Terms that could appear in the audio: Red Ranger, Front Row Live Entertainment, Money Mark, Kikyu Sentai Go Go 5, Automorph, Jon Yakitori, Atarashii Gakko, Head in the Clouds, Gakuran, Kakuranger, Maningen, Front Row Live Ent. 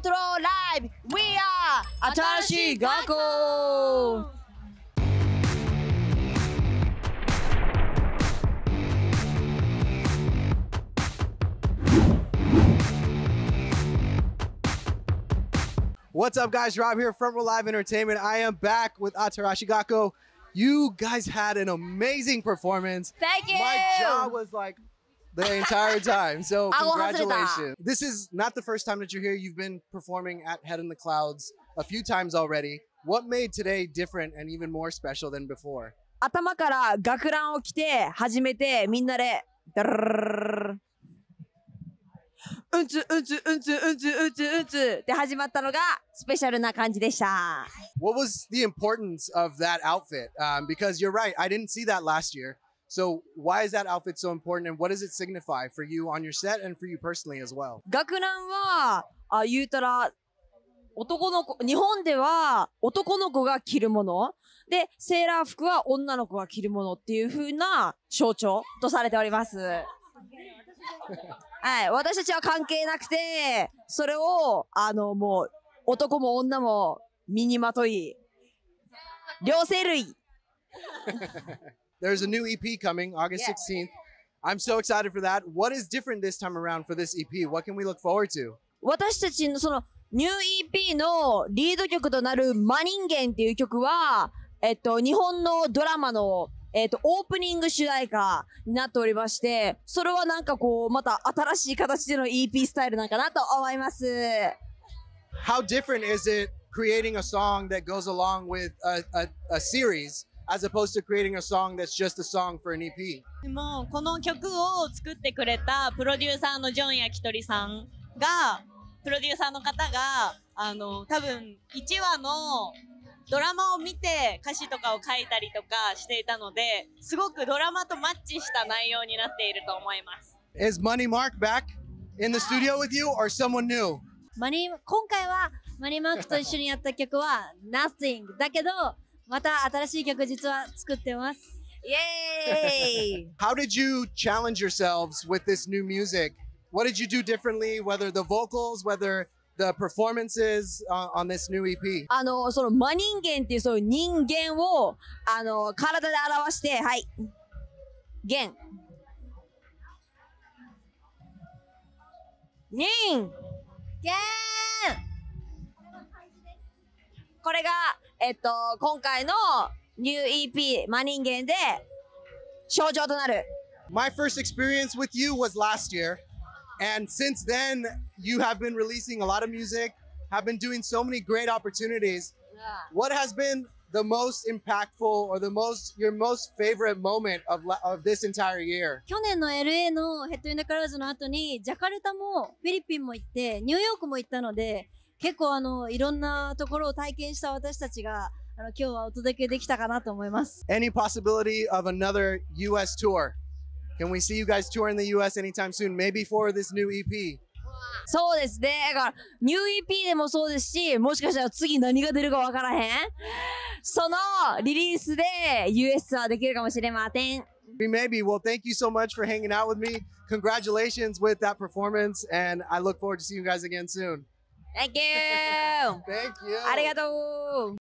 Front Row Live, we are Atarashii Gakko! What's up guys, Rob here, Front Row Live Entertainment. I am back with Atarashii Gakko. You guys had an amazing performance. Thank you! My jaw was like the entire time, so congratulations. This is not the first time that you're here. You've been performing at Head in the Clouds a few times already. What made today different and even more special than before? 頭から学ランを着て始めてみんなでうんつうんつうんつうんつうんつうんつで始まったのがスペシャルな感じでした。What was the importance of that outfit? Because you're right, I didn't see that last year. So why is that outfit so important, and what does it signify for you on your set and for you personally as well? Gakuranは言うたら男の子、日本では男の子が着るものでセーラー服は女の子が着るものっていう風な象徴とされております。はい、私たちは関係なくて、それをもう男も女も身にまとい両生類。There's a new EP coming August 16th. I'm so excited for that. What is different this time around for this EP? What can we look forward to? 私たちのそのニュー EP のリード曲となる Maningen っていう曲は、日本のドラマのオープニング主題歌になっておりまして、それはなんかこうまた新しい形での EP スタイルなんかなと思います。How different is it creating a song that goes along with a series? As opposed to creating a song that's just a song for an EP. もうこの曲を作ってくれたプロデューサーのジョンYakitoriさんが、プロデューサーの方が多分1話のドラマを見て歌詞とかを書いたりとかしていたので、すごくドラマとマッチした内容になっていると思います。Is Money Mark back in the studio with you or someone new? 今回はマニーマークと一緒にやった曲は Nothing だけど。また新しい曲実は作ってます。Yay! How did you challenge yourselves with this new music? What did you do differently, whether the vocals, whether the performances on this new EP? そのマ人間っていうそういう人間を体で表して、はい。元。人。元。これが今回のニュー EP マニンゲンで象徴となる。My first experience with you was last year, and since then you have been releasing a lot of music, have been doing so many great opportunities. What has been the most impactful or your most favorite moment of this entire year? 去年の LA のヘッドイン・ザ・クラウズの後にジャカルタもフィリピンも行ってニューヨークも行ったので。結構いろんなところを体験した私たちが今日はお届けできたかなと思います。Any possibility of another U.S. tour? Can we see you guys tour in the U.S. anytime soon? Maybe for this new EP? そうですね。だからニュー EP でもそうですし、もしかしたら次何が出るかわからへん。そのリリースで U.S. はできるかもしれません。Maybe. Well, thank you so much for hanging out with me. Congratulations with that performance, and I look forward to seeing you guys again soon. Thank you. Thank you. ありがとう。